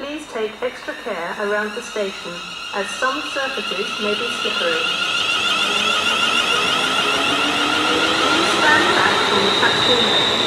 Please take extra care around the station, as some surfaces may be slippery. Please stand back from the taxi lane.